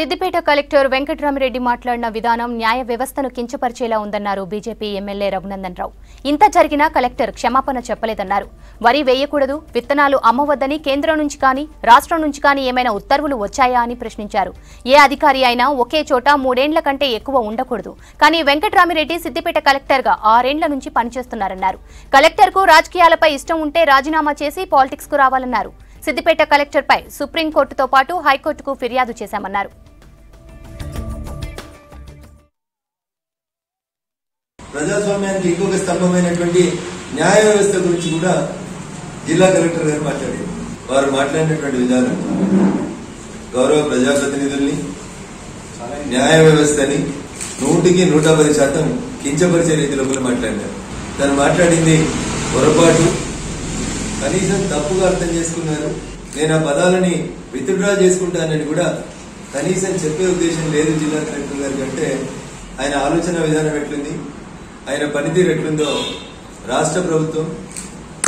Siddipet collector वेंकटरामरेड्डी मातलाडिन विधानम न्याय व्यवस्थनु किंचपरिचेला उंदन्नारू बीजेपी एम्मेल्ये रघुनंदन राव। इंत जरिगिना कलेक्टर क्षमापण चेप्पलेदन्नारू। वरी वेयकूडदु वित्तनालु अम्मवद्दनी केंद्रं नुंचि कानी राष्ट्रं नुंचि कानी एमैना उत्तर्वुलु वच्चाया अनि प्रश्निंचारू। ए अधिकारी अयिना ओके चोट मूडेंड्ल कंटे एक्कुव उंडकूडदु कानी वेंकटरामरेड्डी सिद्दिपेट कलेक्टर गा 6 ఏళ్ల నుంచి పని చేస్తున్నారన్నారు। కలెక్టర్ కు రాజకీయాలపై ఇష్టం ఉంటే రాజీనామా చేసి పాలిటిక్స్ కు రావాలన్నారు। సిద్దిపేట కలెక్టర్ పై సుప్రీం కోర్టు తో పాటు హైకోర్టుకు ఫిర్యాదు చేశామన్నారు। ప్రజాస్వామ్యానికి ఇంకొక స్థంభమైనటువంటి న్యాయ వ్యవస్థ గురించి కూడా జిల్లా కలెక్టర్ గారు మాట్లాడారు। వారు మాట్లాడినటువంటి విధానం గౌరవ ప్రజాప్రతినిధుల్ని న్యాయ వ్యవస్థని 100% కించపరిచే రీతిలో మాట్లాడారు। తను మాట్లాడింది పొరపాటు, కనీసం తప్పుగా అర్థం చేసుకున్నారు। నేను ఆ పదాలని విత్డ్రా చేసుకుంటానని కూడా కనీసం చెప్పే ఉద్దేశం లేదు జిల్లా కలెక్టర్ గారికి। అంటే ఆయన ఆలోచన విధానం ఎట్లుంది, ఆయన పనితీరు ఎట్లుందో రాష్ట్ర ప్రభుత్వం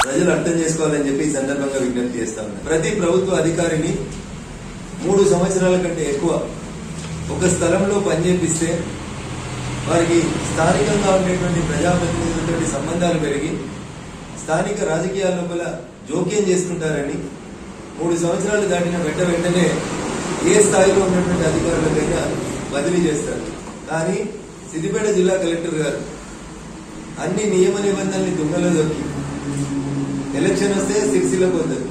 ప్రజలు అర్థం చేసుకోవాలని చెప్పి ఈ సందర్భంగా విజ్ఞప్తి చేస్తా ఉన్నా। ప్రతి ప్రభుత్వ అధికారిని 3 సంవత్సరాల కంటే ఎక్కువ ఒక స్థలంలో పనిచేపిస్తే వారికి స్థానికంగా ఉండేటువంటి ప్రజాప్రతినిధులతో సంబంధాలు పెరిగి స్థానిక రాజకీయాల లోపల జోక్యం చేసుకుంటారని 3 సంవత్సరాలు దాటిన వెంటనే ఏ స్థాయిలో ఉన్నటువంటి అధికారులకైనా బదిలీ చేస్తారు। కానీ సిద్దిపేట జిల్లా కలెక్టర్ గారు అన్ని నియమ నిబంధనల్ని దుంగలో దొక్కి ఎలక్షన్ వస్తే సిరిసిల్లకు వస్తారు,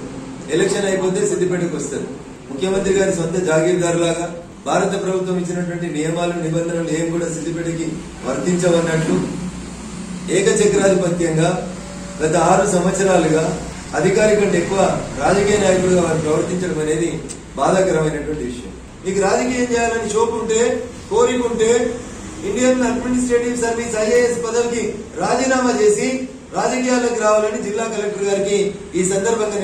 ఎలక్షన్ అయిపోతే సిద్దిపేటకు వస్తారు। ముఖ్యమంత్రి గారి సొంత జాగీర్దారులాగా భారత ప్రభుత్వం ఇచ్చినటువంటి నియమాలు నిబంధనలు ఏం కూడా సిద్దిపేటకి వర్తించవన్నట్లు ఏకచక్రాధిపత్యంగా గత 6 సంవత్సరాలుగా అధికారి కంటే ఎక్కువ రాజకీయ నాయకులుగా వారు ప్రవర్తించడం అనేది బాధాకరమైనటువంటి విషయం। నీకు రాజకీయం చేయాలని షోపు ఉంటే, కోరికుంటే ఇండియన్ అడ్మినిస్ట్రేటివ్ సర్వీస్ IAS పదవికి రాజీనామా చేసి రాజకీయాలకు రావాలని జిల్లా కలెక్టర్ గారికి ఈ సందర్భంగా